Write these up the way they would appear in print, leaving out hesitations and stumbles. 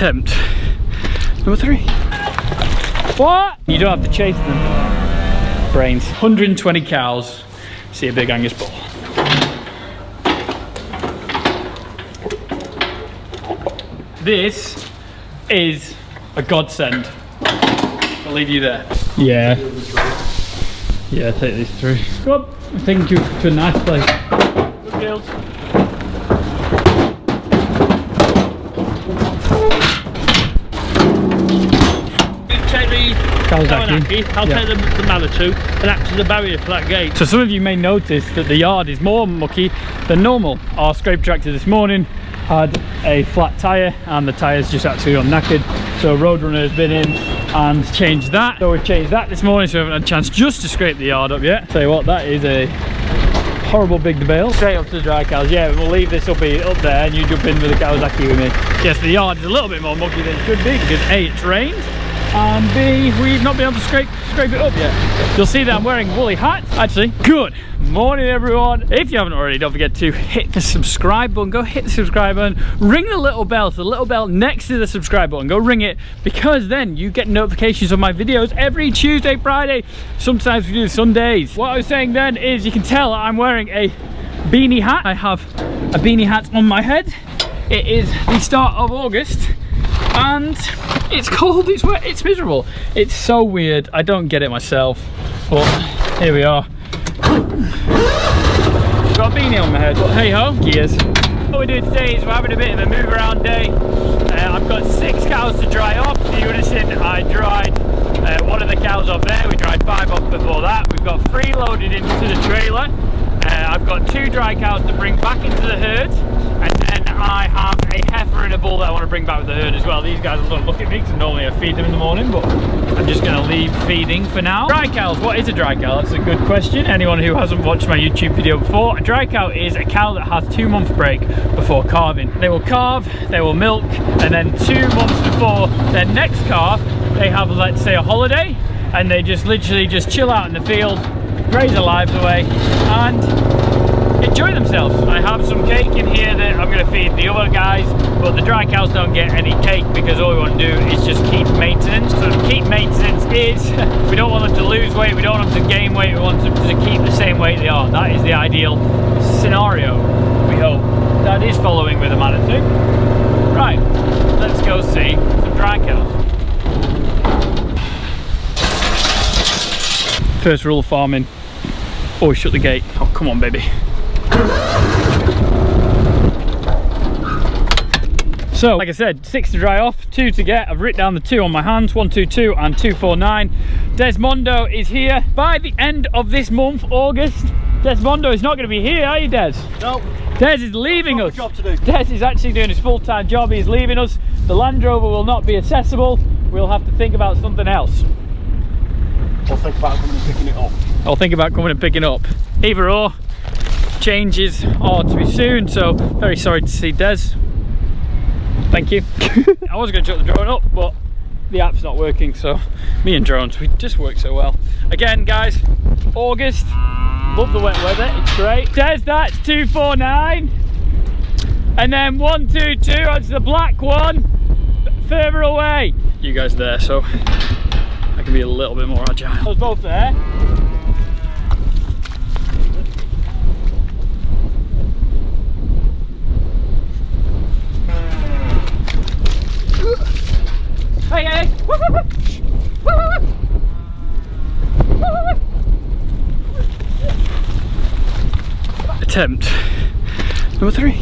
attempt number 3. What? You don't have to chase them. Brains. 120 cows. See a big Angus bull. This is a godsend. I'll leave you there. Yeah. Yeah, take these 3. Go up. I'm taking you to a nice place. Good girls. Kawasaki. I'll take the Manitou and act as a barrier for that gate. So some of you may notice that the yard is more mucky than normal. Our scrape tractor this morning had a flat tyre and the tyre's just actually gone knackered. So Roadrunner has been in and changed that. So we've changed that this morning, so we haven't had a chance just to scrape the yard up yet. Tell you what, that is a horrible big debale. Straight up to the dry cows. Yeah, we'll leave this up there and you jump in with the Kawasaki with me. Yes, the yard is a little bit more mucky than it should be because A, it's rained, and B, we've not been able to scrape it up yet. You'll see that I'm wearing a woolly hat. Actually, good morning everyone. If you haven't already, don't forget to hit the subscribe button. Go hit the subscribe button, ring the little bell. So the little bell next to the subscribe button, go ring it, because then you get notifications of my videos every Tuesday, Friday. Sometimes we do Sundays. What I was saying then is you can tell I'm wearing a beanie hat. I have a beanie hat on my head. It is the start of August and it's cold, it's wet, it's miserable. It's so weird, I don't get it myself. But here we are. Got a beanie on my head, but hey ho, gears. What we're doing today is we're having a bit of a move around day. I've got 6 cows to dry off. So you would have seen I dried one of the cows off there. We dried 5 off before that. We've got 3 loaded into the trailer. I've got 2 dry cows to bring back into the herd. And then I have a heifer and a bull that I want to bring back with the herd as well. These guys are going to look at me because normally I feed them in the morning, but I'm just going to leave feeding for now. Dry cows, what is a dry cow? That's a good question. Anyone who hasn't watched my YouTube video before, a dry cow is a cow that has 2 month break before calving. They will carve, they will milk, and then 2 months before their next calf, they have, let's say, a holiday, and they just literally just chill out in the field, graze their lives away, and enjoy themselves. I have some cake in here that I'm going to feed the other guys, but the dry cows don't get any cake because all we want to do is just keep maintenance. So to keep maintenance is we don't want them to lose weight, we don't want them to gain weight, we want them to keep the same weight they are. That is the ideal scenario, we hope. That is following with a Manitou. Right, let's go see some dry cows. First rule of farming, always shut the gate. Oh, come on baby. So, like I said, 6 to dry off, 2 to get. I've written down the 2 on my hands, 122 and 249. Desmondo is here. By the end of this month, August, Desmondo is not going to be here, are you, Des? No. Des is leaving us. Job to do. Des is actually doing his full-time job. He's leaving us. The Land Rover will not be accessible. We'll have to think about something else. I'll think about coming and picking it up. I'll think about coming and picking up. Either or. Changes are to be soon, so very sorry to see Des. Thank you. I was going to chuck the drone up, but the app's not working, so me and drones, we just work so well. Again, guys, August, love the wet weather, it's great. Des, that's 249. And then 122, that's the black one, further away. You guys are there, so I can be a little bit more agile. I was both there. Hey, hey. Attempt number 3.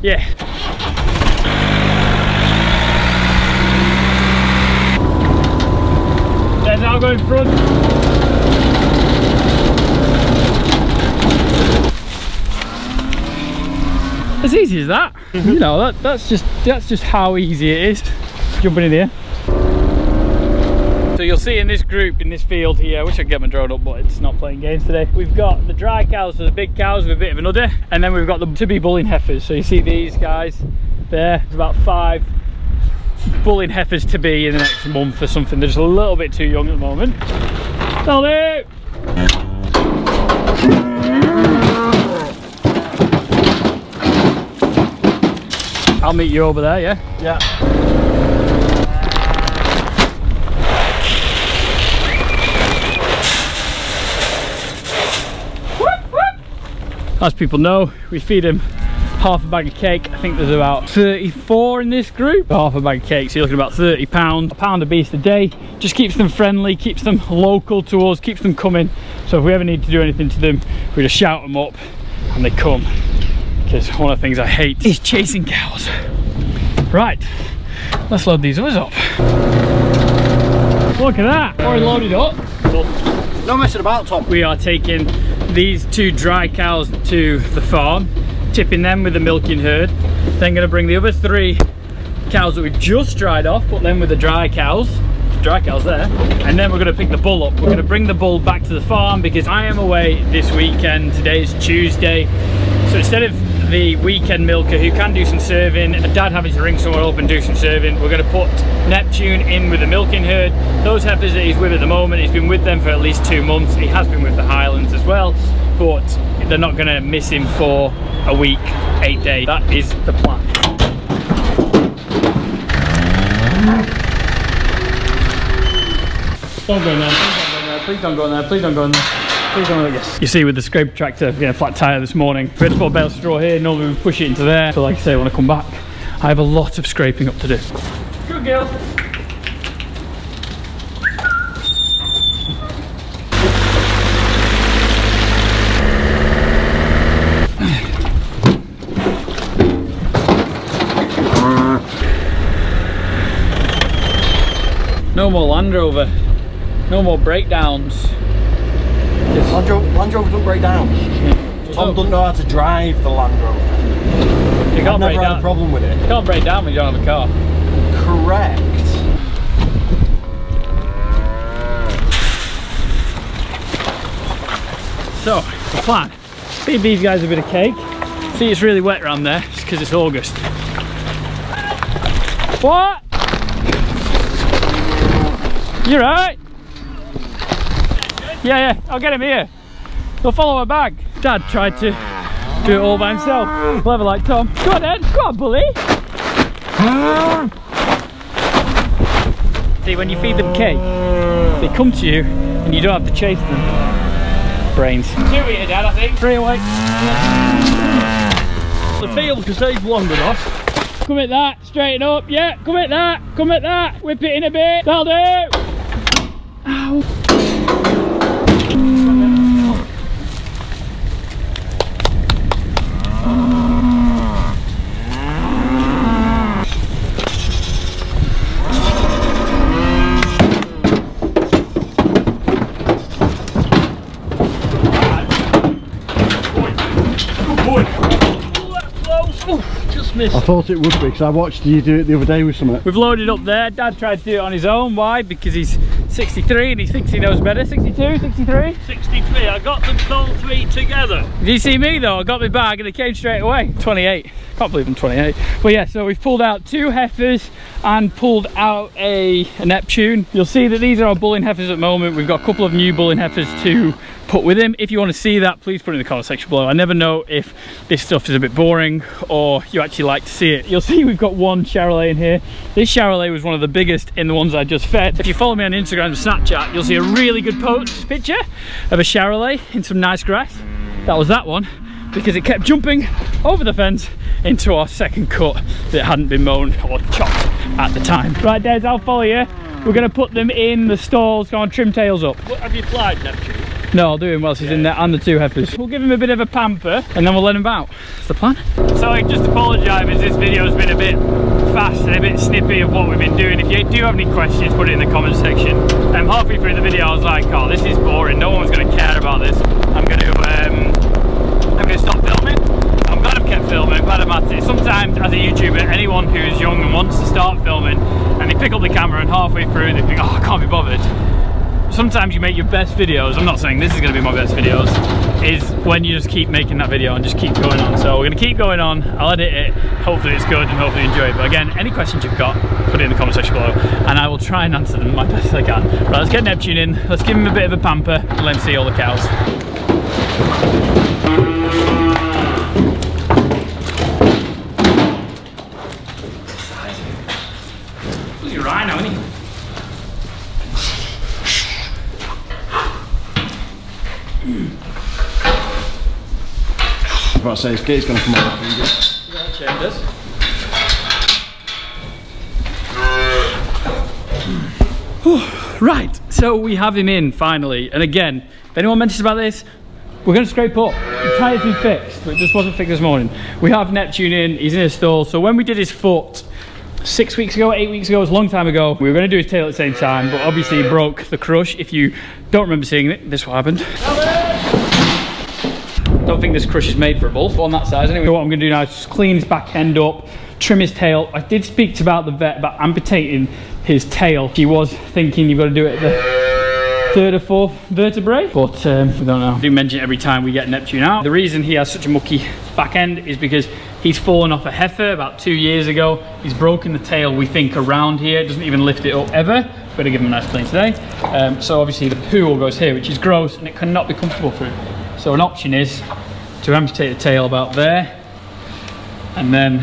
Yeah. There's now going front. As easy as that. You know, that's just how easy it is. Jumping in here. So you'll see in this group, in this field here, I wish I could get my drone up, but it's not playing games today. We've got the dry cows, so the big cows with a bit of an udder, and then we've got the to-be bulling heifers. So you see these guys there, there's about 5 bulling heifers to be in the next month or something. They're just a little bit too young at the moment. Hello! I'll meet you over there, yeah? Yeah. As people know, we feed him half a bag of cake. I think there's about 34 in this group. Half a bag of cake, so you're looking at about £30. A pound a beast a day. Just keeps them friendly, keeps them local to us, keeps them coming. So if we ever need to do anything to them, we just shout them up and they come. Because one of the things I hate is chasing cows. Right, let's load these others up. Look at that, already loaded up. No messing about, Tom. We are taking these 2 dry cows to the farm, tipping them with the milking herd, then going to bring the other 3 cows that we've just dried off, put them with the dry cows there, and then we're going to pick the bull up. We're going to bring the bull back to the farm because I am away this weekend. Today is Tuesday, so instead of the weekend milker who can do some serving, a dad having to ring someone up and do some serving, we're going to put Neptune in with the milking herd. Those heifers that he's with at the moment, he's been with them for at least 2 months. He has been with the Highlands as well, but they're not going to miss him for a week, 8 days. That is the plan. Don't go in there, please don't go in there, please don't go in there, please don't go in there. You see, with the scrape tractor, getting a flat tyre this morning. We had to put a bale of straw here, normally we push it into there. So, like I say, when I come back, I have a lot of scraping up to do. Good girl. No more Land Rover, no more breakdowns. Land Rover doesn't break down. Tom doesn't know how to drive the Land Rover. You can't break down. I've never had a problem with it. You can't break down when you don't have a car. Correct. So, the plan. Feed these guys a bit of cake. See, it's really wet around there. It's because it's August. What? You're right. Yeah, yeah, I'll get him here. He'll follow her bag. Dad tried to do it all by himself. Clever like Tom. Go on then, go on bully. See, when you feed them cake, they come to you and you don't have to chase them. Brains. 2 here, Dad, I think. 3 away. The field, because they've wandered off. Come at that, straighten up. Yeah, come at that, come at that. Whip it in a bit. That'll do. Ow. Missed. I thought it would be because I watched you do it the other day with something. We've loaded up there. Dad tried to do it on his own. Why? Because he's 63 and he thinks he knows better. 62, 63? 63. I got them all 3 together. Did you see me though? I got my bag and they came straight away. 28. Can't believe I'm 28. But yeah, so we've pulled out 2 heifers and pulled out a Neptune. You'll see that these are our bulling heifers at the moment. We've got a couple of new bulling heifers to put with him. If you want to see that, please put it in the comment section below. I never know if this stuff is a bit boring or you actually like to see it. You'll see we've got 1 Charolais in here. This Charolais was one of the biggest in the ones I just fed. If you follow me on Instagram and Snapchat, you'll see a really good post picture of a Charolais in some nice grass. That was that one, because it kept jumping over the fence into our second cut that hadn't been mown or chopped at the time. Right, Des, I'll follow you. We're going to put them in the stalls, go on, trim tails up. What have you applied, Neptune? No, I'll do him whilst he's in there, and the 2 heifers. We'll give him a bit of a pamper and then we'll let him out. That's the plan. So I just apologise if this video's been a bit fast and a bit snippy of what we've been doing. If you do have any questions, put it in the comment section. Halfway through the video I was like, oh, this is boring, no one's going to care about this. I'm going to stop filming. I'm glad I've kept filming, I'm glad I'm at it. Sometimes as a YouTuber, anyone who's young and wants to start filming and they pick up the camera and halfway through they think, oh, I can't be bothered. Sometimes you make your best videos, I'm not saying this is going to be my best videos, is when you just keep making that video and just keep going on. So we're going to keep going on, I'll edit it, hopefully it's good and hopefully you enjoy it. But again, any questions you've got, put it in the comment section below and I will try and answer them my best I can. Right, let's get Neptune in, let's give him a bit of a pamper and let's see all the cows. I say his gate's going to come on. Right, so we have him in finally, and again, if anyone mentions about this, we're going to scrape up. The tire's been fixed, but it just wasn't fixed this morning. We have Neptune in, he's in his stall, so when we did his foot 6 weeks ago, 8 weeks ago, it was a long time ago, we were going to do his tail at the same time, but obviously he broke the crush. If you don't remember seeing it, this is what happened. Don't think this crush is made for a bull on that size anyway. So what I'm going to do now is just clean his back end up, trim his tail. I did speak to about the vet about amputating his tail. She was thinking you've got to do it at the third or fourth vertebrae, but we don't know. I do mention it every time we get Neptune out. The reason he has such a mucky back end is because he's fallen off a heifer about 2 years ago. He's broken the tail, we think, around here. Doesn't even lift it up ever. Better give him a nice clean today. So obviously the poo all goes here, which is gross and it cannot be comfortable for him. So an option is to amputate the tail about there and then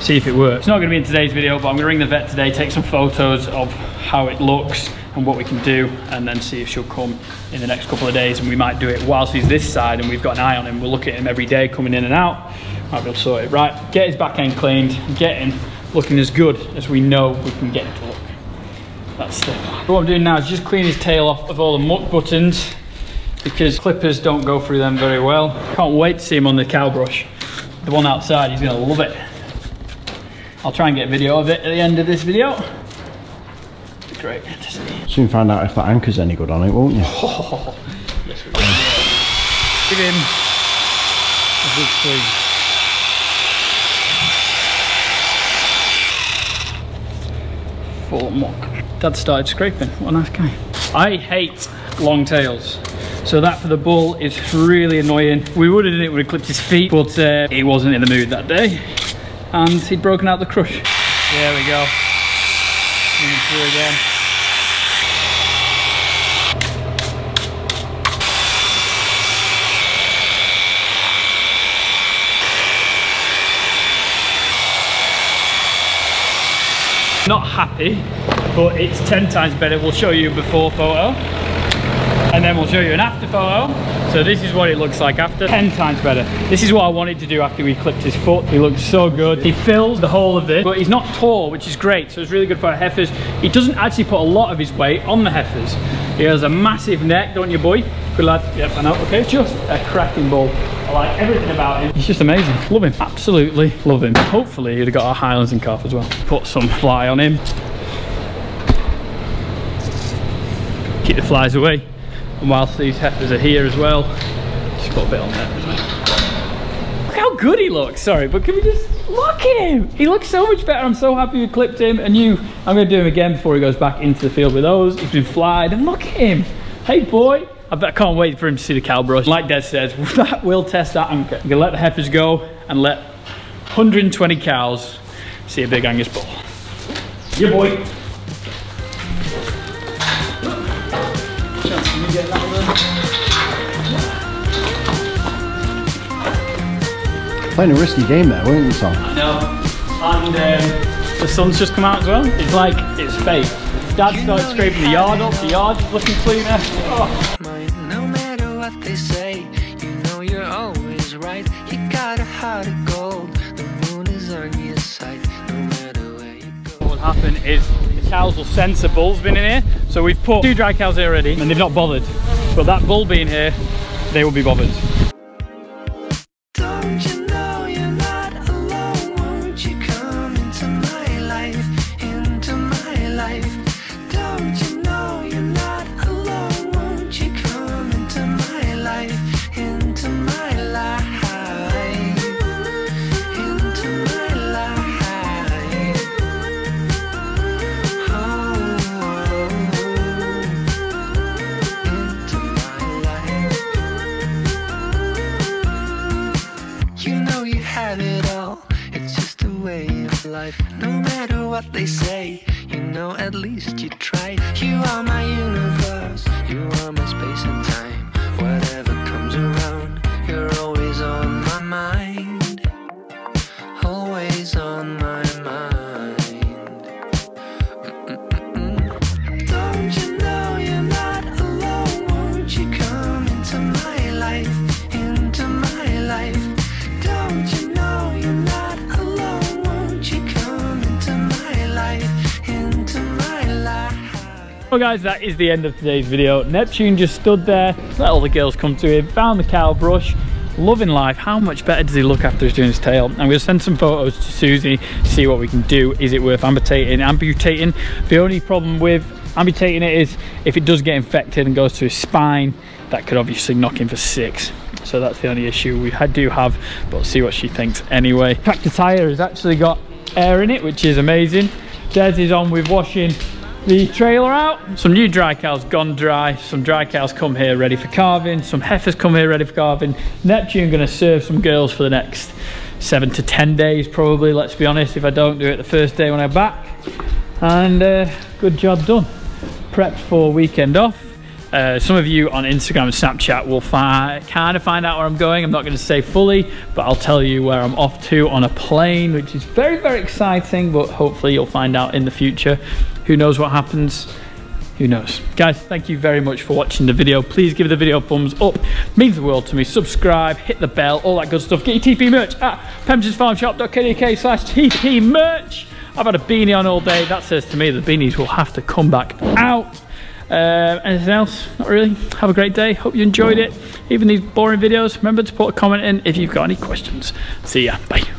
see if it works. It's not going to be in today's video, but I'm going to ring the vet today, take some photos of how it looks and what we can do, and then see if she'll come in the next couple of days, and we might do it whilst he's this side and we've got an eye on him. We'll look at him every day coming in and out. Might be able to sort it. Right, get his back end cleaned, get him looking as good as we know we can get him to look. That's the plan. What I'm doing now is just clean his tail off of all the muck buttons, because clippers don't go through them very well. Can't wait to see him on the cow brush. The one outside, he's gonna love it. I'll try and get a video of it at the end of this video. Great. Soon find out if that anchor's any good on it, won't you? Oh, yes, we will. Give him a good squeeze. Full muck. Dad started scraping. What a nice guy. I hate long tails. So that for the bull is really annoying. We would have done it when he clipped his feet, but he wasn't in the mood that day. And he'd broken out the crush. There we go. Coming through again. Not happy, but it's 10 times better. We'll show you a before photo, and then we'll show you an after photo. So this is what it looks like after. 10 times better. This is what I wanted to do after we clipped his foot. He looks so good. He fills the whole of this, but he's not tall, which is great. So it's really good for heifers. He doesn't actually put a lot of his weight on the heifers. He has a massive neck, don't you, boy? Good lad. Yep, I know. Okay, it's just a cracking bull. I like everything about him. He's just amazing. Love him. Absolutely love him. Hopefully he'd have got our Highlands and calf as well. Put some fly on him. Keep the flies away. And whilst these heifers are here as well, just put a bit on there as well. Look how good he looks, sorry, but can we just look at him? He looks so much better. I'm so happy we clipped him. And I'm going to do him again before he goes back into the field with those. He's been flied, and look at him. Hey boy. I can't wait for him to see the cow brush. Like Dad says, that will test that anchor. I'm going to let the heifers go and let 120 cows see a big Angus bull. Yeah boy. Get that one. Playing a risky game there, weren't you, Tom? I know. And the sun's just come out as well. It's like it's fake. Dad started scraping the yard up. The yard's looking cleaner. Oh. No matter what they say, you know you're always right. You got a heart of gold. The moon is on your side. No matter where you go. What will happen is, cows will sense a bull's been in here, so we've put 2 dry cows here already and they've not bothered, but that bull being here, they will be bothered. tried. You are my universe, you are my space and time. Whatever comes around, you're always on my mind. Always on my mind. Don't you know you're not alone? Won't you come into my life, into my life? Don't you know you're not alone? Won't you come into my life? Well guys, that is the end of today's video. Neptune just stood there, let all the girls come to him, found the cow brush, loving life. How much better does he look after he's doing his tail? I'm going to send some photos to Susie to see what we can do. Is it worth amputating? The only problem with amputating it is if it does get infected and goes to his spine, that could obviously knock him for 6. So that's the only issue we do have, but we'll see what she thinks anyway. Tractor tyre has actually got air in it, which is amazing. Des is on with washing the trailer out. Some new dry cows gone dry, some dry cows come here ready for calving, some heifers come here ready for calving. Neptune gonna serve some girls for the next 7 to 10 days probably, let's be honest, if I don't do it the first day when I'm back. And good job done. Prepped for weekend off. Some of you on Instagram and Snapchat will kind of find out where I'm going. I'm not going to say fully, but I'll tell you where I'm off to on a plane, which is very, very exciting, but hopefully you'll find out in the future. Who knows what happens? Who knows? Guys, thank you very much for watching the video. Please give the video a thumbs up. It means the world to me. Subscribe, hit the bell, all that good stuff. Get your TP merch at pemsonsfarmshop.co.uk/TP merch. I've had a beanie on all day. That says to me the beanies will have to come back out. Anything else? Not really. Have a great day. Hope you enjoyed it. Even these boring videos, remember to put a comment in if you've got any questions. See ya. Bye.